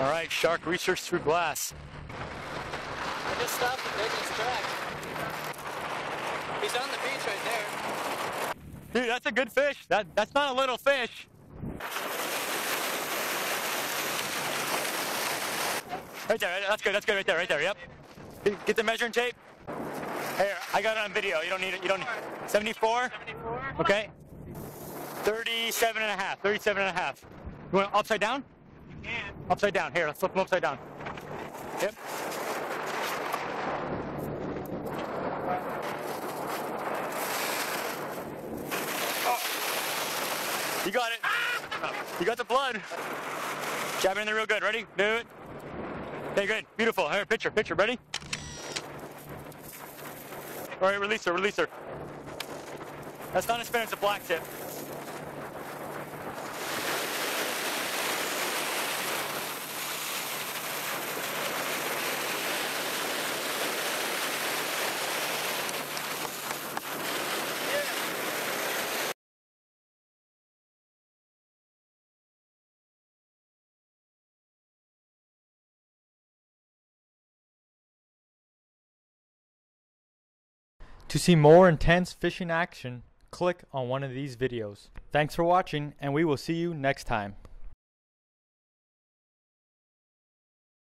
All right, shark research through glass. I just stopped and made his track. He's on the beach right there. Dude, that's a good fish. That's not a little fish. Right there, that's good, right there, yep. Get the measuring tape. Here, I got it on video, you don't need it, 74? 74. Okay. 37 and a half. You want it upside down? You can. Upside down, here, let's flip them upside down. Yep. Oh. You got it. Ah! You got the blood. Jab it in there real good, ready? Do it. Okay, good, beautiful. Here, picture, ready? All right, release her. That's not a spinner, it's a black tip. To see more intense fishing action, click on one of these videos. Thanks for watching, and we will see you next time.